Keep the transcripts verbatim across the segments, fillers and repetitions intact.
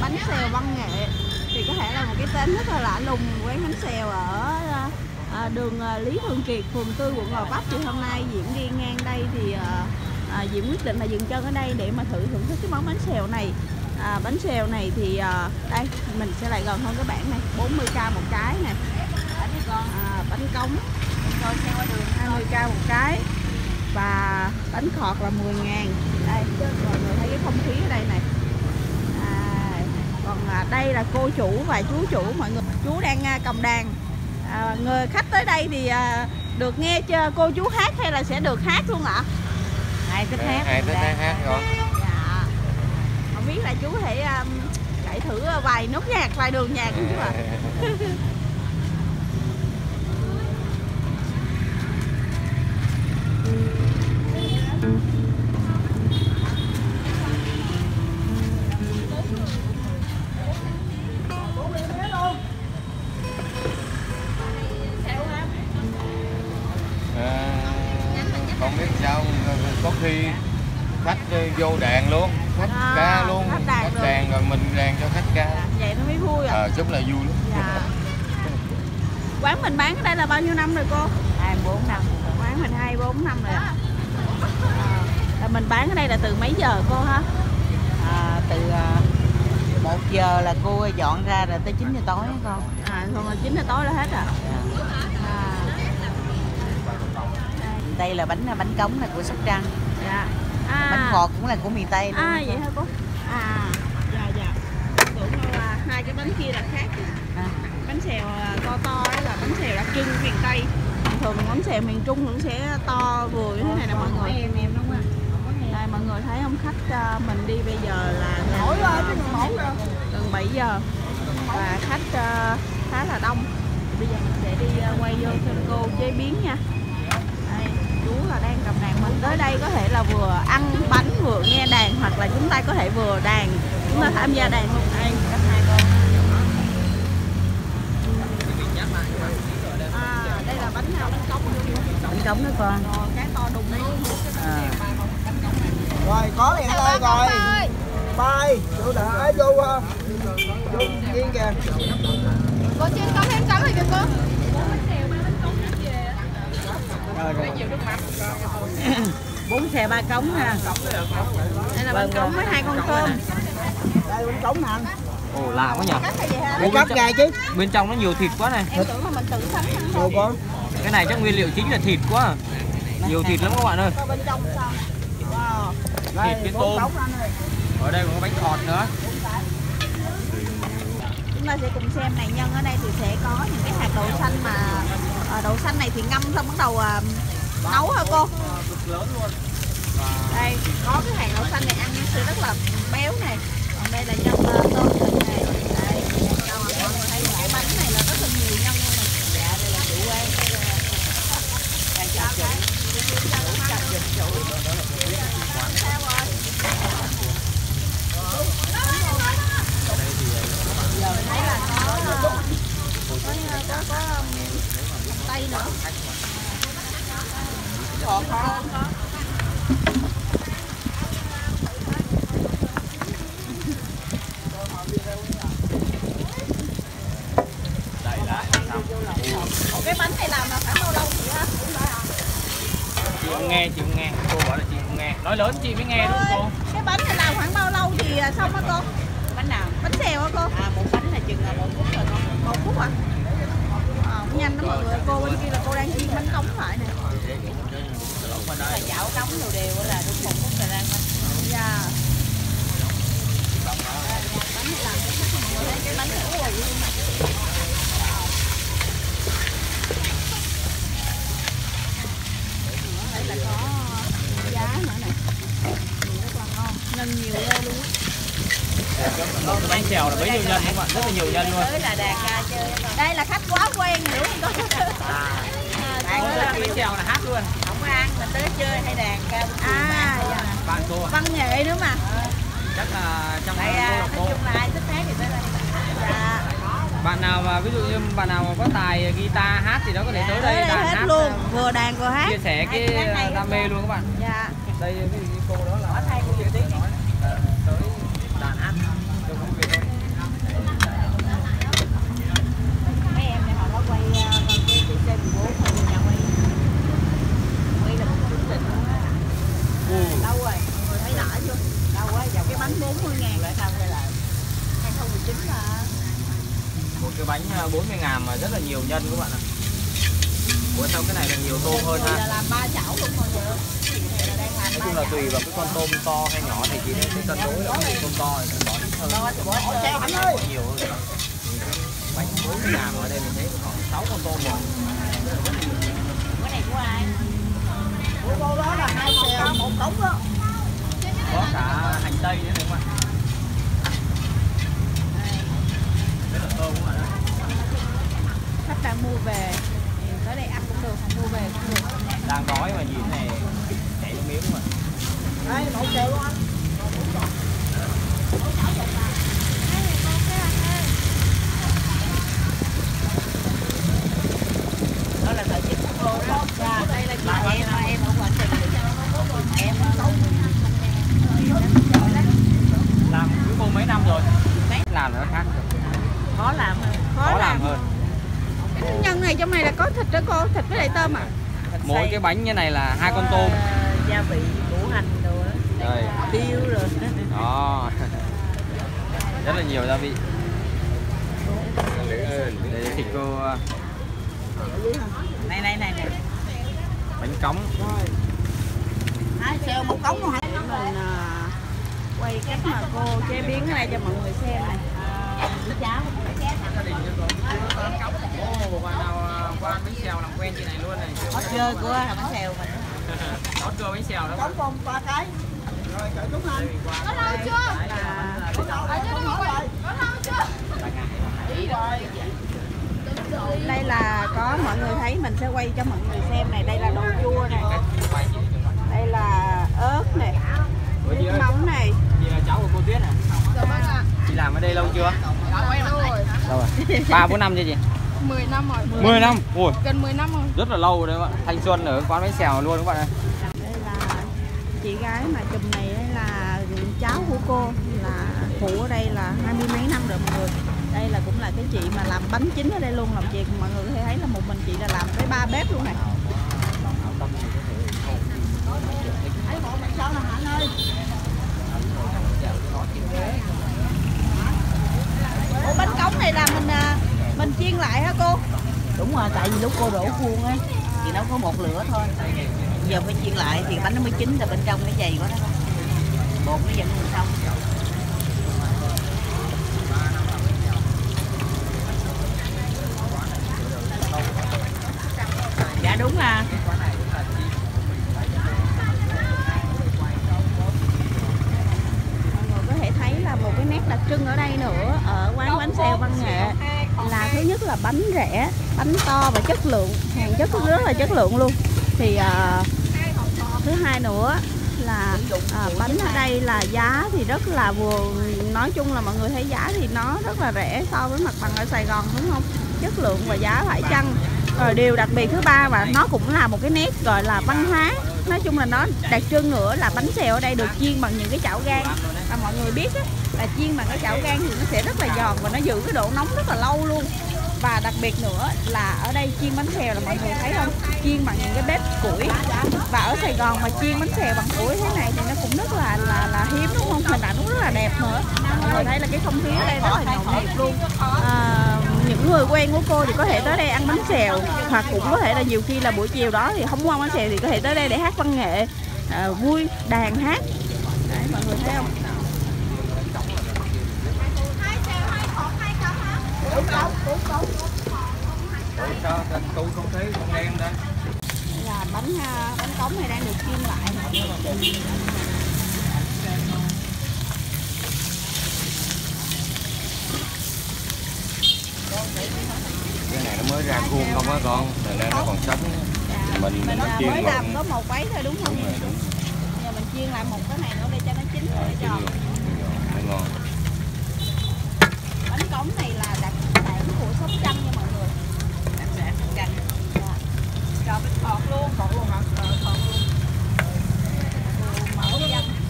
bánh xèo Văn Nghệ thì có thể là một cái tên rất là lạ lùng. Quán bánh xèo ở à, đường Lý Thường Kiệt, phường Tư, quận Gò Vấp. Thì hôm nay Diễm đi ngang đây thì à, à, Diễm quyết định là dừng chân ở đây để mà thử thưởng thức cái món bánh xèo này. à, Bánh xèo này thì à, đây mình sẽ lại gần hơn các bạn này, bốn mươi k một cái nè. à, Bánh cóng hai mươi k một cái và bánh khọt là mười ngàn. Đây, mọi người thấy cái không khí ở đây này. à, Còn đây là cô chủ và chú chủ, mọi người. Chú đang cầm đàn. à, Người khách tới đây thì à, được nghe chưa cô chú hát hay là sẽ được hát luôn ạ? Ai thích hát, ai thích hát, hát rồi. Dạ. Không biết là chú hãy um, chạy thử vài nốt nhạc, vài đường nhạc của chú ạ. Vô đàn luôn, khách à, ca luôn, khách đàn, khách đàn rồi mình đàn cho khách ca. Dạ, vậy nó mới vui ạ. À, rất là vui lắm. Dạ. Quán mình bán ở đây là bao nhiêu năm rồi cô? hai mươi bốn năm. Quán mình hai mươi bốn năm rồi. À, là mình bán ở đây là từ mấy giờ cô hả? À, từ một giờ là cô dọn ra rồi tới chín giờ tối hả con? À, còn là chín giờ tối là hết à? Dạ. À. Đây là bánh bánh cống này của Sóc Trăng. Dạ. À, bánh khọt cũng là của miền Tây luôn. À vậy hả cô? À dạ dạ. Tưởng là hai cái bánh kia là khác. à. Bánh xèo to to đó là bánh xèo đặc trưng miền Tây. Thường bánh xèo miền Trung cũng sẽ to vừa như thế này nè mọi người. Em em đúng không? Đây mọi người thấy không, khách mình đi bây giờ là gần bảy giờ và khách khá là đông. Bây giờ mình sẽ đi quay vô cho cô chế biến nha. Chú là đang cầm đàn, mình tới đây có thể là vừa ăn bánh vừa nghe đàn, hoặc là chúng ta có thể vừa đàn, chúng ta tham gia đàn luôn. Đây các hai con. À, đây là bánh nào? Bánh cống. Bánh cống đó con. Rồi cái to đùng đấy. À. Rồi có liền thôi rồi. Bay, vô đợi vô vô nghiêng kìa. Cô chiên cống em cống thì kìa cô. Bốn xèo ba cống ha. Đây là bánh cống với hai con tôm. Đây bánh cống nè. Ồ lạ quá nhờ. Ủa cắt ra chứ. Bên trong nó nhiều thịt quá này. Em tưởng là mình tự sắm ăn thôi. Con. Cái này chắc nguyên liệu chính là thịt quá. À. Nhiều thịt lắm các bạn ơi. Bên trong sao? Wow. Thịt với tôm. Ở đây còn có bánh khọt nữa. Chúng ta sẽ cùng xem này, nhân ở đây thì sẽ có những cái hạt đậu xanh mà à, đậu xanh này thì ngâm xong bắt đầu à, nấu hả cô? Đây có cái hạt đậu xanh này ăn nó sẽ rất là béo này. Còn đây là nhân tôm này. Đây cho mọi người thấy cái bánh này là rất là nhiều nhân luôn này. Dạ đây là chủ quán. Đây là giờ mình thấy là có có có tay nữa. Còn có cái bánh này làm là phải lâu đâu chị ha? Chị không nghe, chị không nghe, cô bảo là chị không nghe, nói lớn chị mới nghe đúng không cô? Cái bánh này làm khoảng bao lâu thì xong hả cô? Bánh nào? Bánh xèo hả cô? À, một bánh là chừng là một phút rồi con. Một phút à? À cũng nhanh lắm mọi người. Cô bên kia là cô đang chiên bánh cống lại nè. Cái là chảo cống đều đều là đúng một phút là đang thôi. Dạ. Bánh này làm cho khách mọi người thấy cái bánh này rất là vui mà. Đây là có giá nữa nè. Rất là ngon. Nên nhiều lên luôn á. Bánh xèo là bấy nhiêu nhân các bạn, rất là nhiều nhân luôn. Đây là khách quá quen hiểu không con? À, à, bánh xèo là hát luôn. Không có ăn mà tới chơi hay đàn ca. À, bạn cô à? Văn Nghệ nữa mà. Chắc là trong đây nói chung là ai thích hát thì tới đây. Dạ. Bạn nào mà ví dụ như bạn nào mà có tài guitar hát thì đó có thể tới đây đàn hát luôn, vừa đàn vừa hát. Chia sẻ cái đam mê luôn các bạn. Dạ. Đây cái cô đó là. Ở thay của Nguyễn Chính. Tới đàn hát. Tôi không biết đâu. bánh bốn mươi ngàn. Hai không một chín là một cái bánh bốn mươi ngàn mà rất là nhiều nhân các bạn ạ. Ủa sao cái này là nhiều tôm hơn ha? Làm ba chảo luôn thôi. Nói chung là tùy vào cái con tôm to hay nhỏ thì chỉ nên cái cân đối là con tôm to thì bỏ ít hơn. Bánh này nhiều hơn. Bánh bốn mươi ngàn ở đây mình thấy khoảng sáu con tôm rồi. Cái này của ai? Của cô đó là hai xèo một cống đó. Có cả hành tây nữa các bạn. Rất là thơm các bạn ạ. Khách đang mua về tới đây ăn cũng được, không mua về cũng được. Đang đói mà nhìn này chảy nước miếng mà. Đây mẫu kêu luôn anh. Đó là sợi chích của cô đó. Dạ, đây là chị là em, mà em không hoàn chỉnh em không. Làm với cô mấy năm rồi? Làm nó khác rồi. Khó làm hơn. Khó, Khó làm, làm hơn. Cái nhân này trong này là có thịt đó cô, thịt với lại tôm à? Mỗi xay. Cái bánh như này là hai con tôm. Uh, gia vị củ hành đồ đó. Rồi. Tiêu rồi. Đó. Rất là nhiều gia vị. Để thịt cô. Này này này này. Bánh cóng. Hai xèo một cống luôn hả? Mình uh, quay cách mà cô chế biến cái này cho mọi người xem này. Cháo. Gia đình như con cống. Ô, bạn nào qua bánh xèo làm quen chị này luôn này. Có chơi của bánh xèo mình. Có chơi bánh xèo đó. Cống con qua cái. Rồi cởi đúng không? Có lâu chưa? Có lâu rồi. Có lâu chưa? Đi rồi. Đây là có mọi người thấy mình sẽ quay cho mọi người xem này, đây là đồ chua này. Đây là ớt này. Nước mắm này. Chị là cháu của cô Tuyết à? Chị làm ở đây lâu chưa? Lâu rồi. ba bốn năm chưa chị? mười năm rồi. mười năm. Ui. Gần mười năm rồi. Rất là lâu rồi đấy các bạn. Thanh xuân ở quán bánh xèo luôn các bạn ơi. Đây là chị gái mà chùm này là cháu của cô, là phụ ở đây là hai mươi mấy năm rồi mọi người. Đây là cũng là cái chị mà làm bánh chính ở đây luôn, làm chị mọi người thấy là một mình chị là làm với ba bếp luôn này. Ủa, bánh cóng này là mình mình chiên lại hả cô? Đúng rồi, tại vì lúc cô đổ khuôn ấy thì nó có một lửa thôi, giờ phải chiên lại thì bánh nó mới chín, là bên trong nó dày quá đó, bột nó vẫn còn xong. Dạ đúng à. Mọi người có thể thấy là một cái nét đặc trưng ở đây nữa, ở quán bánh xèo Văn Nghệ là thứ nhất là bánh rẻ, bánh to và chất lượng, hàng chất rất là chất lượng luôn. Thì uh, thứ hai nữa là uh, bánh ở đây là giá thì rất là vừa, nói chung là mọi người thấy giá thì nó rất là rẻ so với mặt bằng ở Sài Gòn đúng không? Chất lượng và giá phải chăng. Rồi điều đặc biệt thứ ba và nó cũng là một cái nét gọi là văn hóa, nói chung là nó đặc trưng nữa là bánh xèo ở đây được chiên bằng những cái chảo gang, và mọi người biết á, là chiên bằng cái chảo gang thì nó sẽ rất là giòn và nó giữ cái độ nóng rất là lâu luôn. Và đặc biệt nữa là ở đây chiên bánh xèo là mọi người thấy không, chiên bằng những cái bếp củi, và ở Sài Gòn mà chiên bánh xèo bằng củi thế này thì nó cũng rất là là, là hiếm đúng không, hình ảnh cũng rất là đẹp nữa. Mọi người thấy là cái không khí ở đây rất là nhộn nhịp luôn. À, những người quen của cô thì có thể tới đây ăn bánh xèo, hoặc cũng có thể là nhiều khi là buổi chiều đó thì không muốn ăn bánh xèo thì có thể tới đây để hát văn nghệ, à, vui đàn hát. Đấy, mọi người thấy không? Là bánh bánh cóng này đang được chiên lại. Cái này nó mới ra khuôn không á con, thành ra nó còn sống. Dạ. Mình mình nó chiên mới làm có một quấy thôi đúng không? Đúng rồi, đúng. Giờ mình chiên lại một cái này nữa để cho nó chín rồi giòn. Ngon. Bánh cóng này là đặc sản của Sóc Trăng nha mọi người. Đặc sản Sóc Trăng. Dạ. Rồi bánh khọt luôn, khọt luôn hả? Ờ khọt luôn.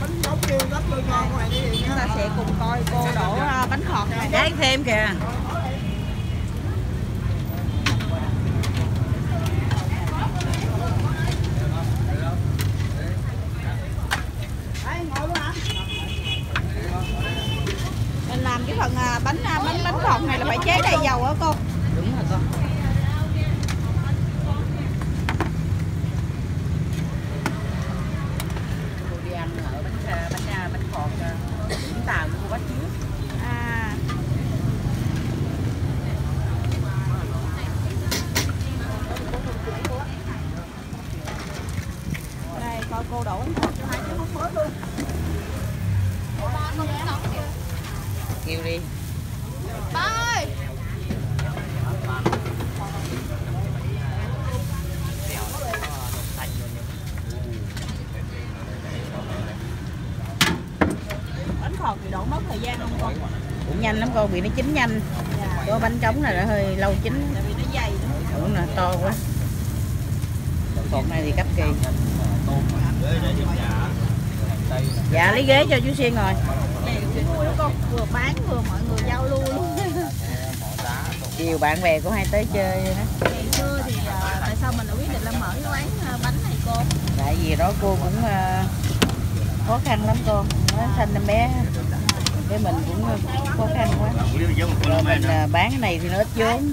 Bánh cóng kêu rất là ngon các bạn đi. Chúng ta sẽ cùng coi cô đổ bánh khọt này. Đấy thêm kìa. Ngồi luôn hả? phải chế đầy dầu hả cô? Đúng rồi con. Cô đi ăn ở bánh bánh bánh khọt Vũng Tàu của cô bác Hiếu. À. Đây coi cô đổ bánh khọt cho hai đứa nó hết luôn. Kêu đi. Ba ơi. Bánh khọt thì đổ mất thời gian không con? Cũng nhanh lắm con, vì nó chín nhanh. Dạ. Có bánh trống này đã hơi lâu chín. Tại vì nó dày lắm. Đúng là to quá. Còn này thì cấp kỳ. Dạ lấy ghế cho chú Xuyên rồi. Con vừa bán vừa mọi người giao lưu luôn. Nhiều bạn bè của hai tới chơi đó. Ngày xưa thì uh, tại sao mình đã quyết định là mở cái quán uh, bánh này cô? Tại vì đó cô cũng uh, khó khăn lắm con, nó sinh em bé cái mình cũng uh, khó khăn quá. Rồi mình uh, bán cái này thì nó ít vốn.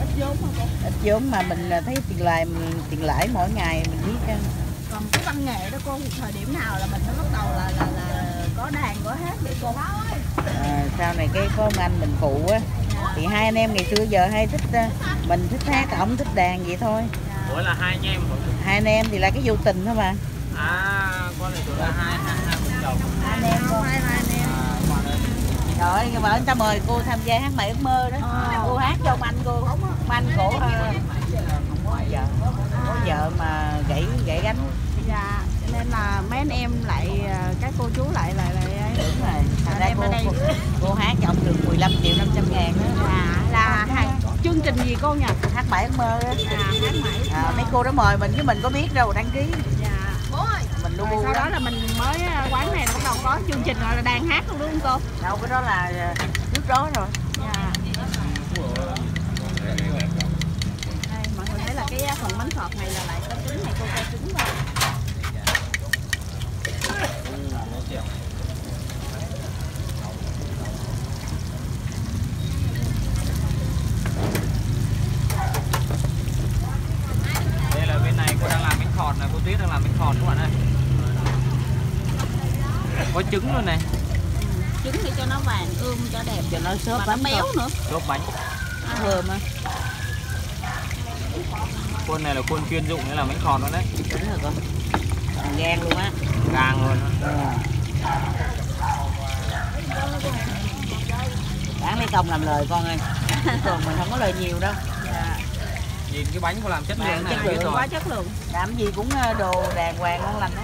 Ít vốn mà cô? Ít vốn mà mình uh, thấy tiền lãi tiền lãi mỗi ngày mình biết. Uh. Còn cái văn nghệ đó cô, thời điểm nào là mình nó bắt đầu là là, là... có đàn có hát vậy cô? À, sau này cái có ông anh mình phụ á, thì hai anh em ngày xưa giờ hay thích, mình thích hát, ổng thích đàn vậy thôi. Ủa là hai anh em? Hai anh em thì là cái vô tình thôi mà. À, con này tụi là hai hai hai chồng. Hai anh em con. Hai anh em. Trời ơi, vợ người ta mời cô tham gia hát bài Ước Mơ đó. À, cô hát cho ông anh cô, ông anh cổ có vợ, có vợ mà gãy gãy gánh. Dạ. Nên là mấy anh em lại các cô chú lại lại lại đúng rồi. Thật ra cô, cô, cô hát cho ông được mười lăm triệu năm trăm ngàn đó. À, là hai, chương trình gì cô nhỉ? Hát bài Ước Mơ đó. À, hát bài Ước Mơ. À, mấy cô đó mời mình chứ mình có biết đâu, đăng ký. Dạ. Bố ơi. Mình luôn. Sau đó là mình mới quán này bắt đầu có chương trình rồi là đang hát luôn đúng không cô? Đâu cái đó là trước đó rồi. Dạ. Đây mọi người thấy là cái phần bánh khọt này là lại có trứng này cô cho trứng vào. Đây là bên này cô đang làm bánh khọt này, cô Tuyết đang làm bánh khọt các bạn ơi. Có trứng luôn này. Trứng để cho nó vàng ươm cho đẹp, cho nó xốp bánh béo nữa. Xốp bánh. Thơm á. Khuôn này là khuôn chuyên dụng để làm bánh khọt luôn đấy. Đúng rồi con. Gan luôn á. Gan luôn. Bán lấy công làm lời con ơi. Thường mình không có lời nhiều đâu. Dạ. Nhìn cái bánh của làm chất lượng này, chất lượng quá chất lượng. Làm gì cũng đồ đàng hoàng ngon lành á.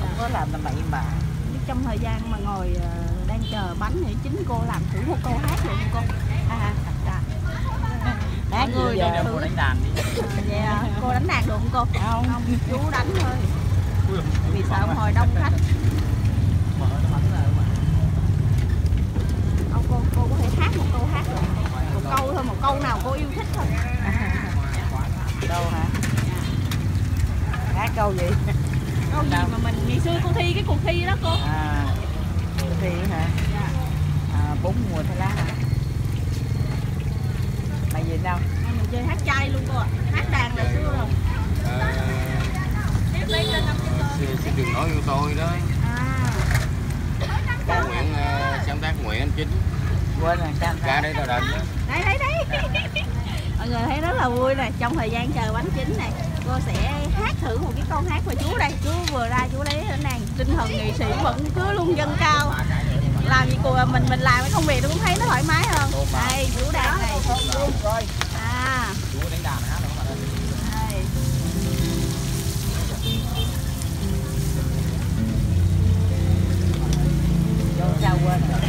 Không có làm là bậy bạ. Trong thời gian mà ngồi đang chờ bánh thì chính cô làm thử một câu hát luôn cô. À, à. Đáng người giờ cô đánh đàn đi. Dạ, cô đánh đàn được không cô? Không, không chú đánh thôi. Vì sợ hồi đông khách. Ông cô, cô có thể hát một câu hát rồi. Một câu thôi, một câu nào cô yêu thích thôi. Đâu hả? Hát câu gì? Câu gì đâu mà mình ngày xưa cô thi cái cuộc thi đó cô. À, cuộc thi hả? À, bốn mùa thay lá hả? Bài gì đâu? À, mình chơi hát chay luôn cô ạ. Hát đàn là xưa rồi. À, xin đừng nói yêu tôi đó. Cô Nguyễn sáng tác Nguyễn Anh Chính. Quên rồi sao ra đây tao đền đó. Đây đấy đấy. Mọi người thấy rất là vui nè, trong thời gian chờ bánh chín này, cô sẽ hát thử một cái câu hát của chú đây. Chú vừa ra chú lấy cái này, tinh thần nghệ sĩ vẫn cứ luôn dâng cao. Làm gì của mình mình làm cái công việc nó cũng thấy nó thoải mái hơn. Đây chú đàn này. À. Chú đánh đàn hát đó các bạn ơi. Chào quên rồi.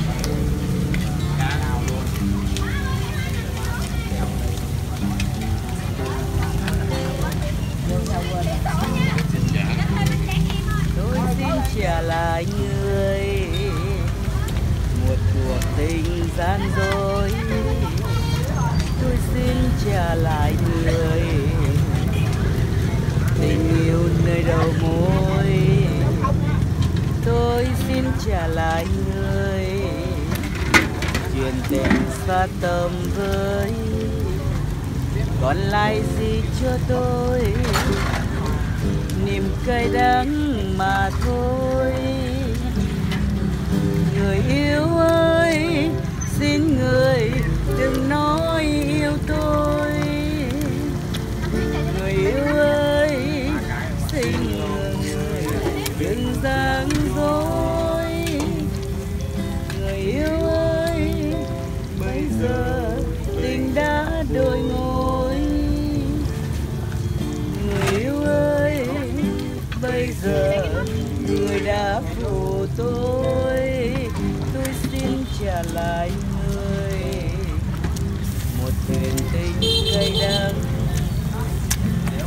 Cá nào luôn. Chào quên. Tôi xin trả lại người một cuộc tình gian dối. Tôi xin trả lại người tình yêu nơi đầu môi. Tôi xin trả lại người chuyện tình xa tầm với, còn lại gì cho tôi, niềm cay đắng mà thôi. Người yêu ơi, xin người đừng nói yêu tôi. Người yêu ơi, xin người đừng giang dối. Người yêu ơi, bây giờ tình đã đổi ngôi. Người yêu ơi, bây giờ người đã phụ tôi, tôi xin trả lại người một thuyền tình cay đắng.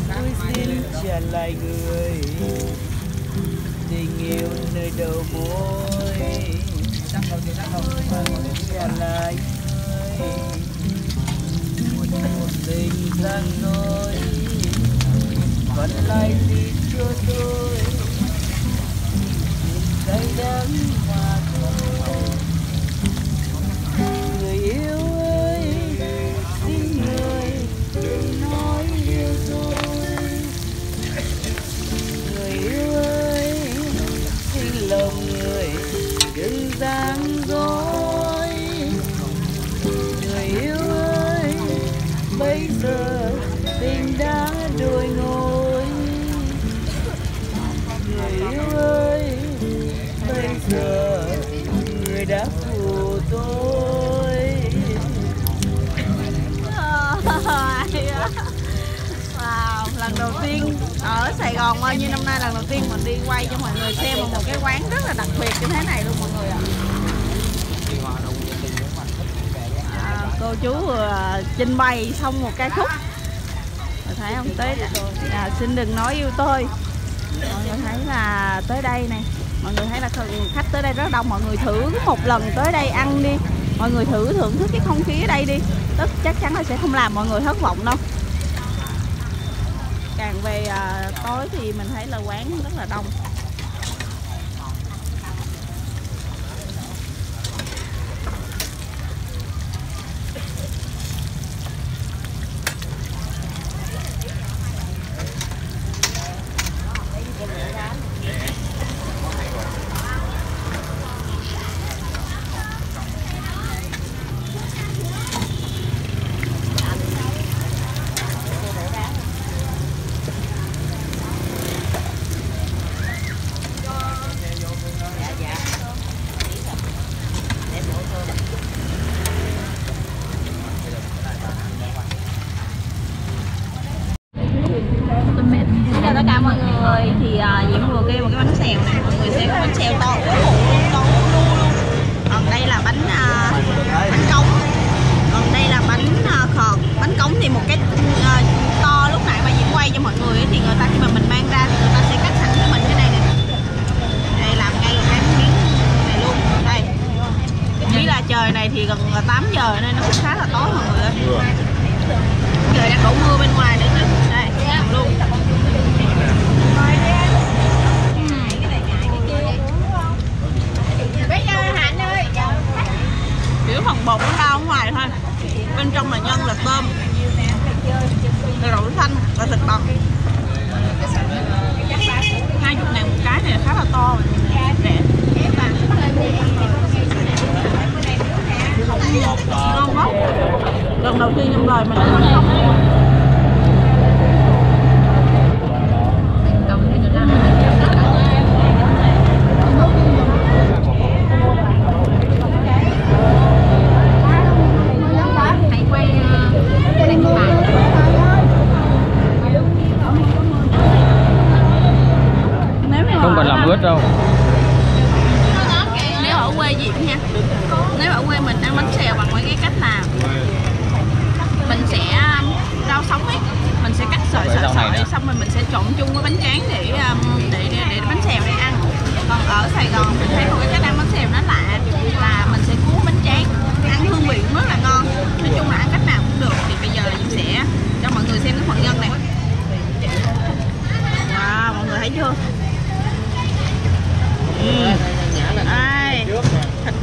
Tôi xin trả lại người tình yêu nơi đầu môi. Tôi trả lại người một tình giang nỗi, còn lại gì chưa tôi. Cay đắng mà thôi. Người yêu ơi, xin người đừng nói yêu tôi. Người yêu ơi, xin lòng người đừng giang dối. Người yêu ơi, bây giờ tình đã đổi ngôi. Người yêu ơi, bây giờ người đã phụ tôi. Wow, lần đầu tiên ở Sài Gòn bao nhiêu năm nay, lần đầu tiên mình đi quay cho mọi người xem một cái quán rất là đặc biệt như thế này luôn mọi người ạ. À, cô chú vừa trình bày xong một ca khúc, mình thấy không? Tới à, xin đừng nói yêu tôi. Mọi người thấy là tới đây này, mọi người thấy là khách tới đây rất đông. Mọi người thử một lần tới đây ăn đi, mọi người thử thưởng thức cái không khí ở đây đi, tức chắc chắn là sẽ không làm mọi người thất vọng đâu. Càng về à, tối thì mình thấy là quán rất là đông.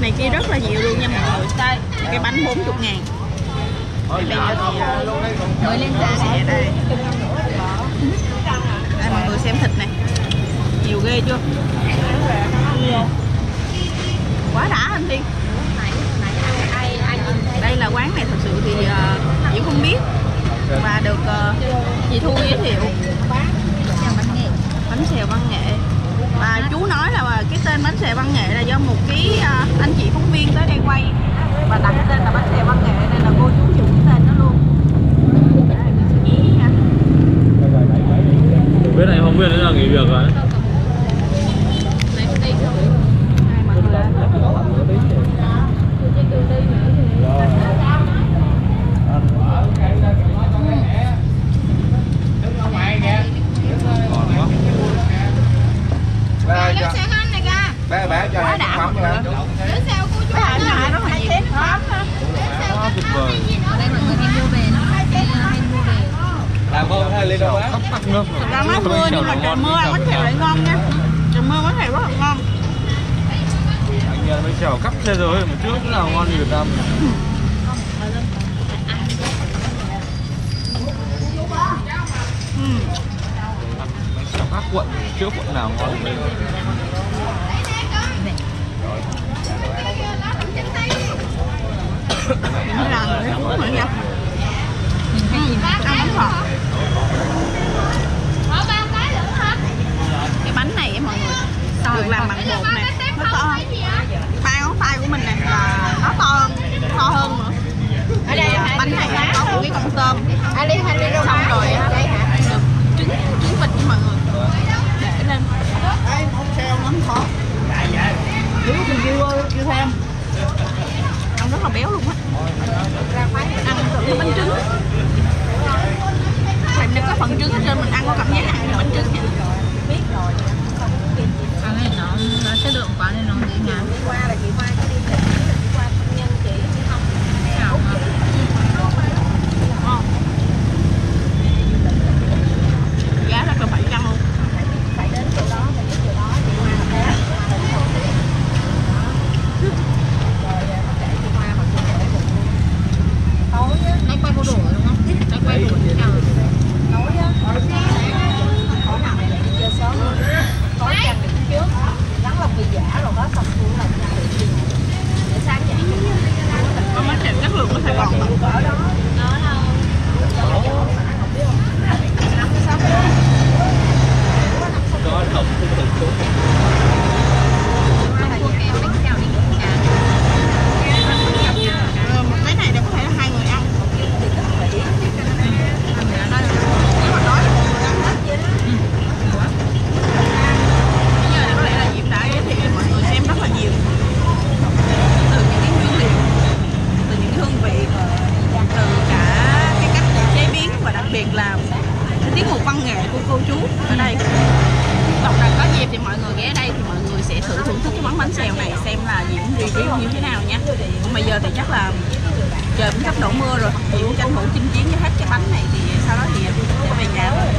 này kia rất là nhiều luôn nha mọi người. Cái bánh bốn mươi ngàn. Bây giờ thì mới lên giá sẽ đây. Đây mọi người xem thịt này, nhiều ghê chưa, quá đã anh Tiên. Đây là quán này thật sự thì uh, Diễm không biết và được uh, chị Thu giới thiệu. Bánh xèo Văn Nghệ, và chú nói là cái tên bánh xèo Văn Nghệ là do một cái uh, anh chị phóng viên tới đây quay và đặt cái tên là bánh xèo Văn Nghệ nên là cô chú dùng cái tên đó luôn. Biết này không biết nữa là nghỉ việc rồi. Trời cũng sắp đổ mưa rồi, Diễm tranh thủ chinh chiến với hết cái bánh này thì sau đó thì về nhà.